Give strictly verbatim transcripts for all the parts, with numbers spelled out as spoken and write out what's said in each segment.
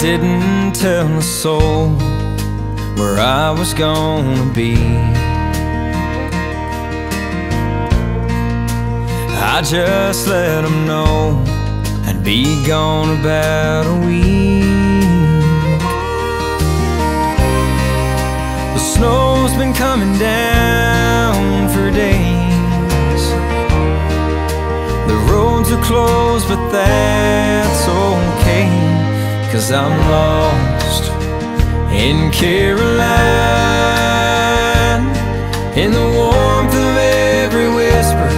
didn't tell my soul where I was gonna be. I just let them know I'd be gone about a week. The snow's been coming down for days. The roads are closed, but that's okay, 'cause I'm lost in Caroline. In the warmth of every whisper,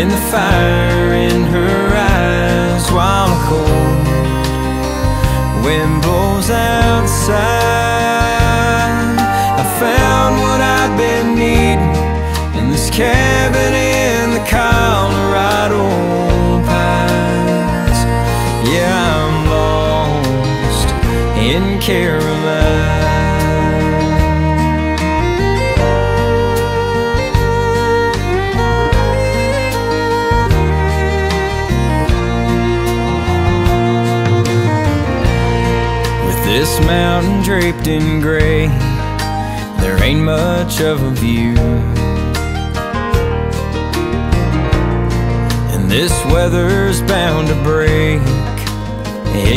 in the fire in her eyes, while the cold wind blows outside. I found what I've been needing in this cabin in the Colorado pines. Yeah, I'm lost in Caroline. With this mountain draped in gray, there ain't much of a view, and this weather's bound to break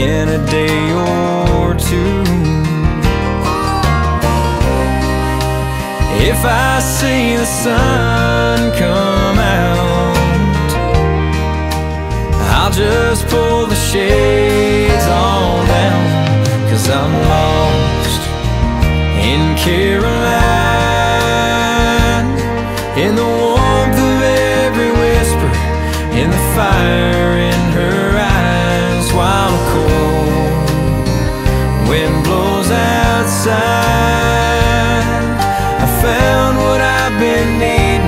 in a day or two. If I see the sun come out, I'll just pull the shades all down, 'cause I'm lost in Caroline. In the warmth of every whisper, in the fire in her eyes, while the cold wind blows outside. I found what I've been needing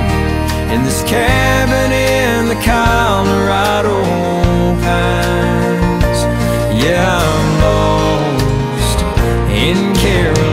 in this cabin in the Colorado pines. Yeah, I'm lost in Caroline.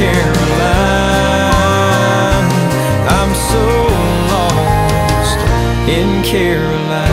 Caroline, I'm so lost in Caroline.